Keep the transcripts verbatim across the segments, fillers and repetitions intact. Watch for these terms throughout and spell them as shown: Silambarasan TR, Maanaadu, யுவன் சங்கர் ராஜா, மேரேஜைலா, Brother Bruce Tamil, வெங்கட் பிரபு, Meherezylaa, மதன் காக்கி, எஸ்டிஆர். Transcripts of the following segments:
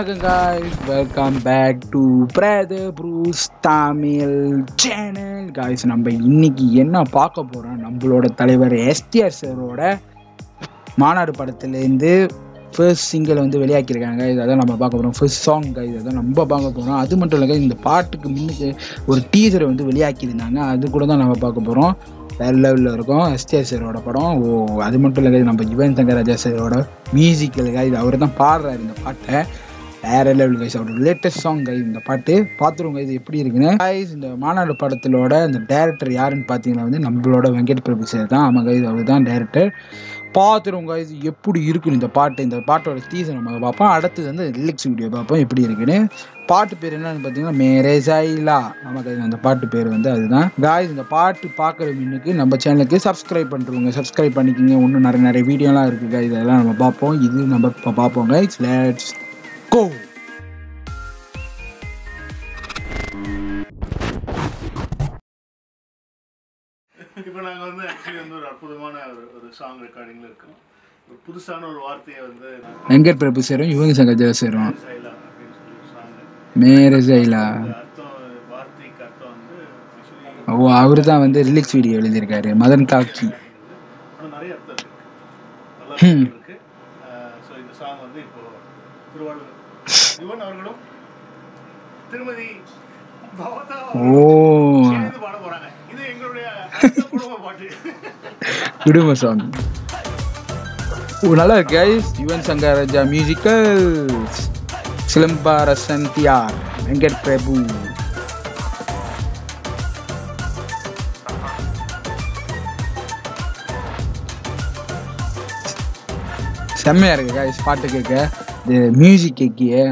Welcome guys, welcome back to Brother Bruce Tamil channel. Guys, நம்ம இன்னைக்கு என்ன பார்க்க போறோம், நம்மளோட தலைவர் எஸ்டிஆர் சாரோட மாநாடு படத்திலேருந்து ஃபர்ஸ்ட் சிங்கிள் வந்து வெளியாக்கியிருக்காங்க. இதான் நம்ம பார்க்க போகிறோம், ஃபர்ஸ்ட் சாங் கைஸ் அதான் நம்ம பார்க்க போகிறோம். அது மட்டும் இல்லைங்க, இந்த பாட்டுக்கு முன்னுக்கு ஒரு டீசரை வந்து வெளியாக்கியிருந்தாங்க, அது கூட தான் நம்ம பார்க்க போகிறோம். வேறு லெவலில் இருக்கும் எஸ்டிஆர் சாரோட படம். ஓ அது மட்டும் இல்லைங்க, நம்ம யுவன் சங்கர் ராஜா சாரோட மியூசிக்கலுக்காக இது அவர் தான் பாடுறாரு இந்த பாட்டை. வேறு லெவல் கைஸ், அவரோட லேட்டஸ்ட் சாங் கைஸ் இந்த பாட்டு. பார்த்துருவோங்க இது எப்படி இருக்குன்னு. கைஸ் இந்த மாநாடு படத்திலோட இந்த டேரக்டர் யாருன்னு பார்த்தீங்கன்னா வந்து நம்மளோட வெங்கட் பிரபு சார் தான். ஆமாம் கைஸ், அவர் தான் டேரக்டர். பார்த்துருவோங்க இது எப்படி இருக்குன்னு இந்த பாட்டு. இந்த பாட்டோட தீசை நம்ம பார்ப்போம், அடுத்தது வந்து லிரிக்ஸ் வீடியோ பார்ப்போம் எப்படி இருக்குன்னு. பாட்டு பேர் என்னன்னு பார்த்தீங்கன்னா மேரேஜைலா. ஆமாம் கைஸ், அந்த பாட்டு பேர் வந்து அதுதான். கைஸ் இந்த பாட்டு பார்க்குற முன்னுக்கு நம்ம சேனலுக்கு சப்ஸ்கிரைப் பண்ணுறவங்க சப்ஸ்கிரைப் பண்ணிக்கிங்க. இன்னும் நிறைய நிறைய வீடியோலாம் இருக்குது கைஸ், இதெல்லாம் நம்ம பார்ப்போம். இது நம்ம இப்போ பார்ப்போம் கைஸ், லெட்ஸ் go. இப்போ நாங்கள் வந்து ஆக்சுவலி வந்து ஒரு அற்புதமான ஒரு ஒரு சாங் ரெக்கார்டிங்கில் இருக்கோம். ஒரு புதுசான ஒரு வார்த்தையை வந்து வெங்கட் பிரபு சேரும் யுவன் சங்கர் ராஜா சேரும் மேரேஜைலா வார்த்தைக்கு அர்த்தம் வந்து ஆக்சுவலி. ஓ அவர் தான் வந்து ரிலீக்ஸ் வீடியோ எழுதியிருக்காரு மதன் காக்கி. ஆனால் நிறைய அர்த்தம் இருக்கு, நல்லா இருக்கு. ஸோ இந்த சாங் வந்து இப்போ திருவாளூர் யுவன் அவர்களும் திருமதி பவதா சேர்ந்து பாட போறாங்க. இது எங்களுடைய குடும்ப பாட்டு, குடும்ப சாங். நல்லா இருக்கு கைஸ், யுவன் சங்கர் ராஜா மியூசிக்கல், சிலம்பா ரசந்தியார், வெங்கட் பிரபு. செம்மையா இருக்கு கைஸ் பாட்டு கேட்க, மியூசிக் கேட்கியே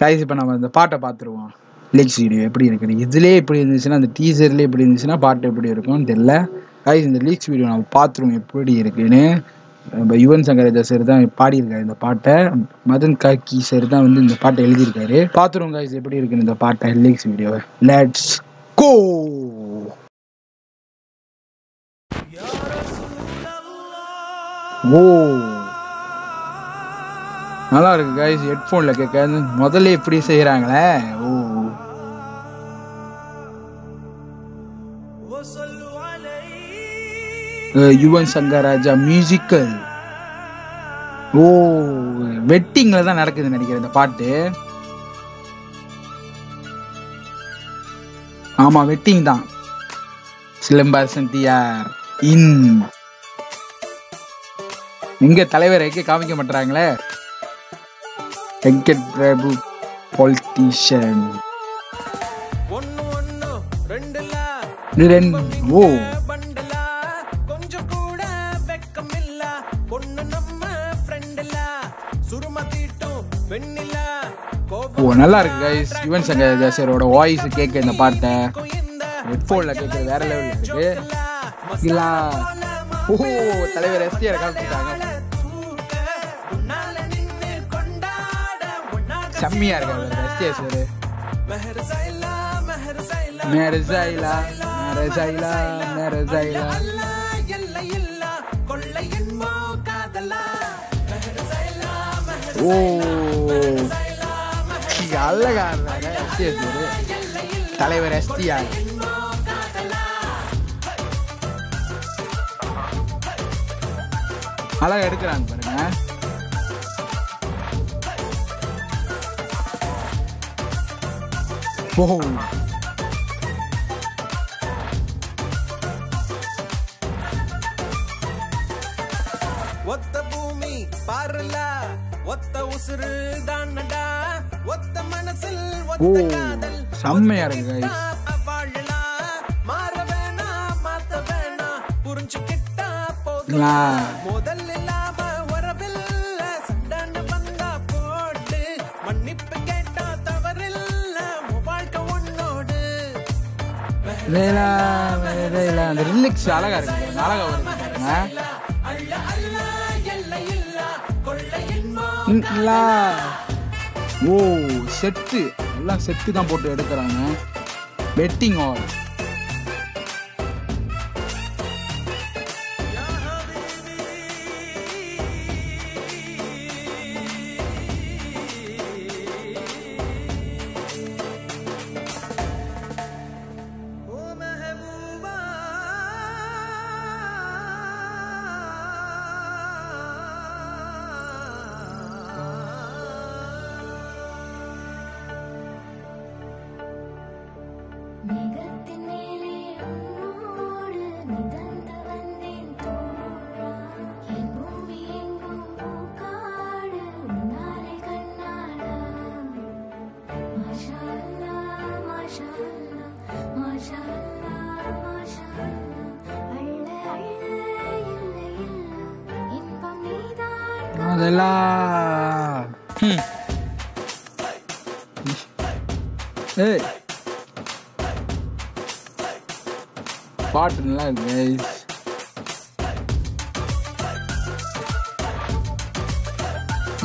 கைஸ். இப்போ நம்ம இந்த பாட்டை பார்த்துருவோம், லிரிக்ஸ் வீடியோ எப்படி இருக்குது. இதுலேயே இப்படி இருந்துச்சுன்னா அந்த டீசர்லேயே இப்படி இருந்துச்சுன்னா பாட்டு எப்படி இருக்கும்னு தெரியல கைஸ். இந்த லிரிக்ஸ் வீடியோ நம்ம பார்த்துருவோம் எப்படி இருக்குன்னு. நம்ம யுவன் சங்கர் ராஜா சார் தான் பாடியிருக்காரு இந்த பாட்டை, மதன் காக்கி சார் தான் வந்து இந்த பாட்டை எழுதியிருக்காரு. பார்த்துருவோம் கைஸ் எப்படி இருக்குன்னு இந்த பாட்டை, லிரிக்ஸ் வீடியோ. Let's go. ஓ நல்லா இருக்கு கைஸ், ஹெட்ஃபோனில் கேட்க. முதல்ல எப்படி செய்கிறாங்களே. ஓ யுவன் சங்கர் ராஜா மியூசிக்கல். ஓ வெட்டிங்கில் தான் நடக்குதுன்னு நினைக்கிறேன் இந்த பாட்டு. ஆமாம் வெட்டிங் தான். சிலம்பா சந்தியார் இன் எங்க தலைவரை காமிக்க மாட்டாங்களே. வெங்கட் பிரபு பொலிட்டிஷியன். ஓ நல்லா இருக்கு கைஸ், யுவன் சங்கர் ராஜா சாரோட வாய்ஸ் கேட்க இந்த பாட்டை. ஹெட்ஃபோன்ல கேட்கறது வேற லெவல்ல இருக்கு. ஓ தலைவர் எஸ்டிஆர் காமிச்சிட்டாங்க, செம்மையா இருக்காரு. மெஹெரேஜைலா மெஹெரேஜைலா மெஹெரேஜைலா அழகா இருந்தாரு தலைவர் எஸ்டிஆர். அழகா எடுக்கிறாங்க பாருங்க. ஓ ஒத்த பூமி பாரல ஒத்த உசுறு தானடா ஒத்த மனசில் ஒத்த காதல். செம்மையா இருக்கு கைஸ். மாறவேனா மாத்தவே பாத்தீங்களா? அந்த ரிமிக்ஸ் அழகா இருக்கு, அழகா வருது. ஓ செட்டு எல்லாம் செட்டு தான் போட்டு எடுக்கிறாங்க. Wedding all பாட்டுங்களா?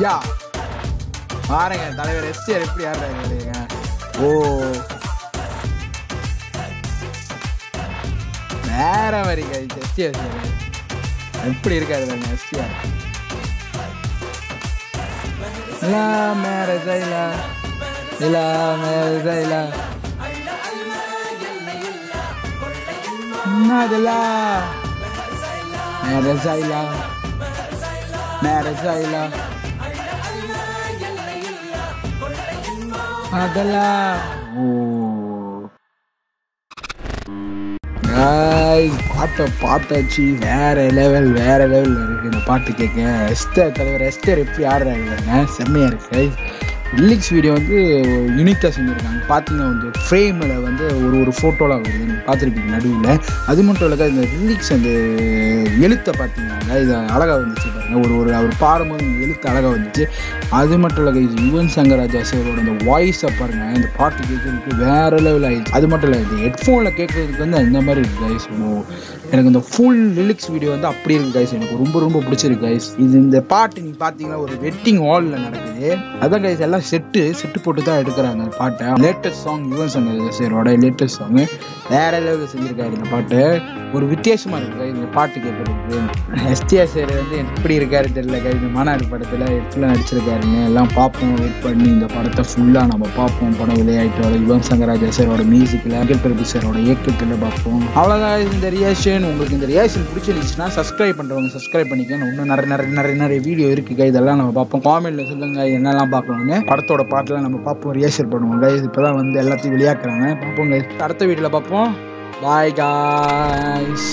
யா பாருங்க தலைவர் எஸ்டிஆர் எப்படி ஆடுறாங்க. ஓ வேற மாதிரி எஸ்டிஆர் எப்படி இருக்காரு எஸ்டிஆர். மெஹரேஸைலா மெஹரேஸைலா மெஹரேஸைலா nadala meherezylaa meherezylaa nadala. Oh guys பாட்ட பாத்தாச்சு, வேற லெவல் வேற லெவல்ல இருக்கு இந்த பாட்டு கேட்க. எஸ்டர் தலைவர் எஸ்டர் எப்படி ஆடுறாங்க, செம்மையா இருக்கு. லிரிக்ஸ் வீடியோ வந்து யூனிக்காக செஞ்சுருக்காங்க பார்த்தீங்கன்னா. வந்து ஃப்ரேமில் வந்து ஒரு ஒரு ஃபோட்டோலாம் வருது, நீங்கள் பார்த்துருப்பீங்க நடுவில். அது மட்டும் இல்லைக்கா இந்த லிரிக்ஸ் அந்த எழுத்தை பார்த்தீங்கன்னா இது அழகாக வந்துச்சு பாருங்கள். ஒரு ஒரு அவர் பாடும்போது இந்த எழுத்து அழகாக வந்துச்சு. அது மட்டும் இல்லைக்கா இது யுவன் சங்கர் ராஜா சாரோட அந்த வாய்ஸை பாருங்கள், இந்த பாட்டு கேட்கறதுக்கு வேறு லெவல் ஆகிடுச்சு. அது மட்டும் இல்லை இது ஹெட்ஃபோனில் கேட்குறதுக்கு வந்து அந்த மாதிரி இருக்குது காய்ஸ். எனக்கு இந்த ஃபுல் லிரிக்ஸ் வீடியோ வந்து அப்படி இருக்குது காய்ஸ், எனக்கு ரொம்ப ரொம்ப பிடிச்சிருக்கு காய்ஸ். இது இந்த பாட்டு நீங்கள் பார்த்தீங்கன்னா ஒரு வெட்டிங் ஹாலில் நடக்குது. அதான் காய்ஸ் எல்லாம் செட்டு செட்டு போட்டு தான் எடுக்கிறாங்க பாட்டை. லேட்டஸ்ட் சாங் யுவன் சங்கர் சாரோட லேட்டஸ்ட் சாங் வேற லெவலில் செஞ்சிருக்காரு. இந்த பாட்டு ஒரு வித்தியாசமா இருக்கு இந்த பாட்டு கேட்கறதுக்கு. எஸ்டிஆர் சார் வந்து எப்படி இருக்காரு தெரியல காய். இந்த மாநாடு படத்துல எப்படிலாம் நடிச்சிருக்காருங்க எல்லாம் பார்ப்போம், வெயிட் பண்ணி இந்த படத்தை ஃபுல்லா நம்ம பார்ப்போம். படம் விளையாட்டோட யுவன் சங்கர் ராஜா சாரோட மியூசிக்ல பிரபு சாரோட இயக்கத்துல பார்ப்போம். அவ்வளவுதான் இந்த ரியாக்ஷன். உங்களுக்கு இந்த ரியாக்ஷன் பிடிச்சிருந்துச்சுன்னா சப்ஸ்கிரைப் பண்றவங்க சப்ஸ்கிரைப் பண்ணிக்கணும். இன்னும் நிறைய நிறைய நிறைய நிறைய வீடியோ இருக்கு காய், இதெல்லாம் நம்ம பார்ப்போம். காமெண்ட்ல சொல்லுங்க என்னெல்லாம் பார்க்கணுங்க, படத்தோட பாட்டெல்லாம் நம்ம பார்ப்போம், ரியாக்ஷன் பண்ணுவோம் guys. இப்போதான் வந்து எல்லாத்தையும் வெளியாக்குறாங்க, பார்ப்போம் guys. அடுத்த வீடியோல பார்ப்போம். பாய் guys.